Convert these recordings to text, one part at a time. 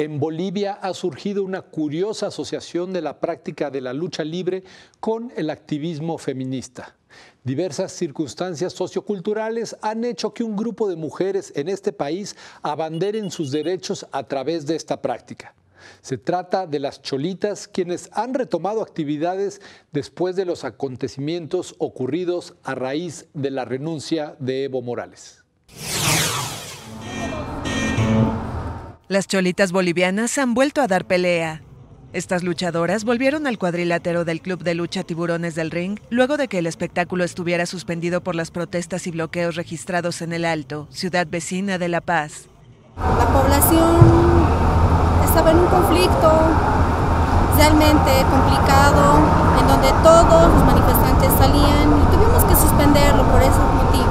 En Bolivia ha surgido una curiosa asociación de la práctica de la lucha libre con el activismo feminista. Diversas circunstancias socioculturales han hecho que un grupo de mujeres en este país abanderen sus derechos a través de esta práctica. Se trata de las cholitas, quienes han retomado actividades después de los acontecimientos ocurridos a raíz de la renuncia de Evo Morales. Las cholitas bolivianas han vuelto a dar pelea. Estas luchadoras volvieron al cuadrilátero del Club de Lucha Tiburones del Ring luego de que el espectáculo estuviera suspendido por las protestas y bloqueos registrados en El Alto, ciudad vecina de La Paz. La población estaba en un conflicto realmente complicado, en donde todos los manifestantes salían y tuvimos que suspenderlo por esos motivos.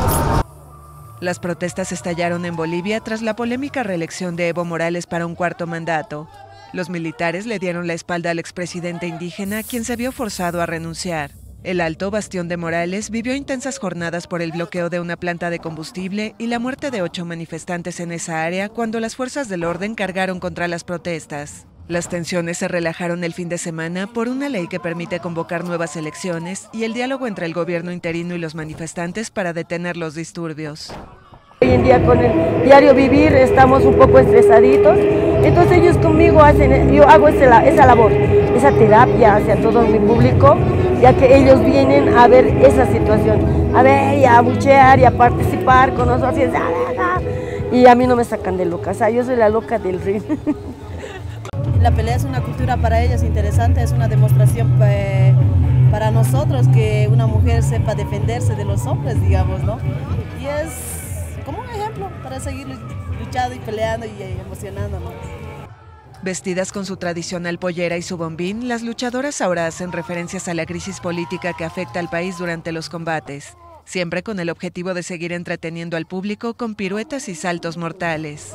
Las protestas estallaron en Bolivia tras la polémica reelección de Evo Morales para un cuarto mandato. Los militares le dieron la espalda al expresidente indígena, quien se vio forzado a renunciar. El Alto, bastión de Morales, vivió intensas jornadas por el bloqueo de una planta de combustible y la muerte de 8 manifestantes en esa área cuando las fuerzas del orden cargaron contra las protestas. Las tensiones se relajaron el fin de semana por una ley que permite convocar nuevas elecciones y el diálogo entre el gobierno interino y los manifestantes para detener los disturbios. Hoy en día con el diario vivir estamos un poco estresaditos, entonces ellos conmigo hacen, yo hago esa labor, esa terapia hacia todo mi público, ya que ellos vienen a ver esa situación, a ver y a buchear y a participar con nosotros y a mí no me sacan de loca, o sea, yo soy la loca del ring. La pelea es una cultura para ellos interesante, es una demostración para nosotros que una mujer sepa defenderse de los hombres, digamos, ¿no? Y es como un ejemplo para seguir luchando y peleando y emocionándonos. Vestidas con su tradicional pollera y su bombín, las luchadoras ahora hacen referencias a la crisis política que afecta al país durante los combates, siempre con el objetivo de seguir entreteniendo al público con piruetas y saltos mortales.